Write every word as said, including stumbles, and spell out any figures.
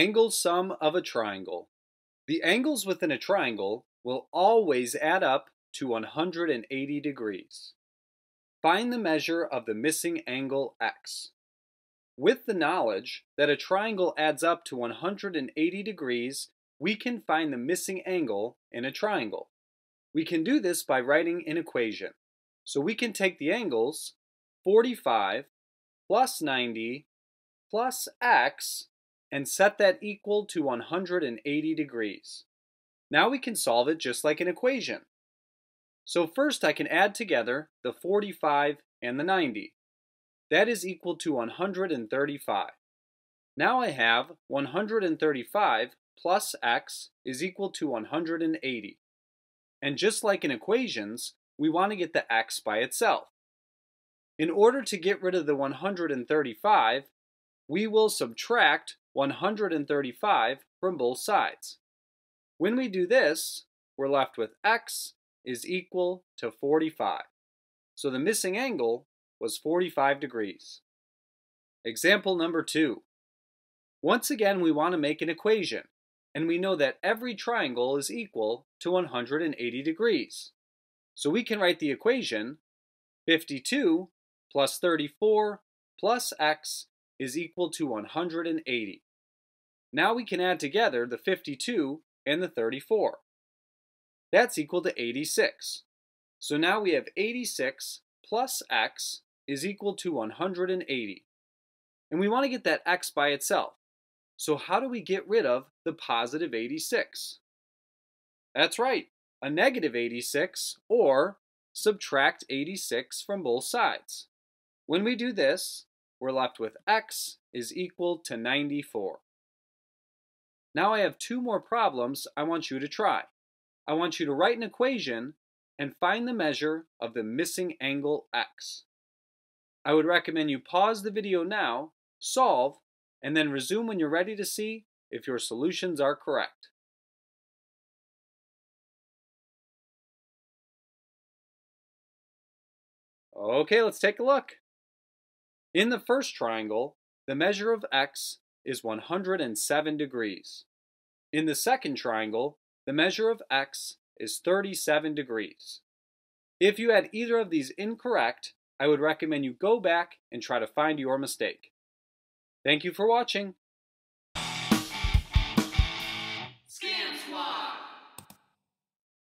Angle sum of a triangle. The angles within a triangle will always add up to one hundred eighty degrees. Find the measure of the missing angle x. With the knowledge that a triangle adds up to one hundred eighty degrees, we can find the missing angle in a triangle. We can do this by writing an equation. So we can take the angles forty-five plus ninety plus x and set that equal to one hundred eighty degrees. Now we can solve it just like an equation. So first I can add together the forty-five and the ninety. That is equal to one hundred thirty-five. Now I have one hundred thirty-five plus x is equal to one hundred eighty. And just like in equations, we want to get the x by itself. In order to get rid of the one hundred thirty-five, we will subtract one hundred thirty-five from both sides. When we do this, we're left with x is equal to forty-five. So the missing angle was forty-five degrees. Example number two. Once again, we want to make an equation, and we know that every triangle is equal to one hundred eighty degrees. So we can write the equation fifty-two plus thirty-four plus x is equal to one hundred eighty. Now we can add together the fifty-two and the thirty-four. That's equal to eighty-six. So now we have eighty-six plus x is equal to one hundred eighty. And we want to get that x by itself. So how do we get rid of the positive eighty-six? That's right, a negative eighty-six, or subtract eighty-six from both sides. When we do this, we're left with x is equal to ninety-four. Now I have two more problems I want you to try. I want you to write an equation and find the measure of the missing angle x. I would recommend you pause the video now, solve, and then resume when you're ready to see if your solutions are correct. Okay, let's take a look. In the first triangle, the measure of x is one hundred seven degrees. In the second triangle, the measure of x is thirty-seven degrees. If you had either of these incorrect, I would recommend you go back and try to find your mistake. Thank you for watching.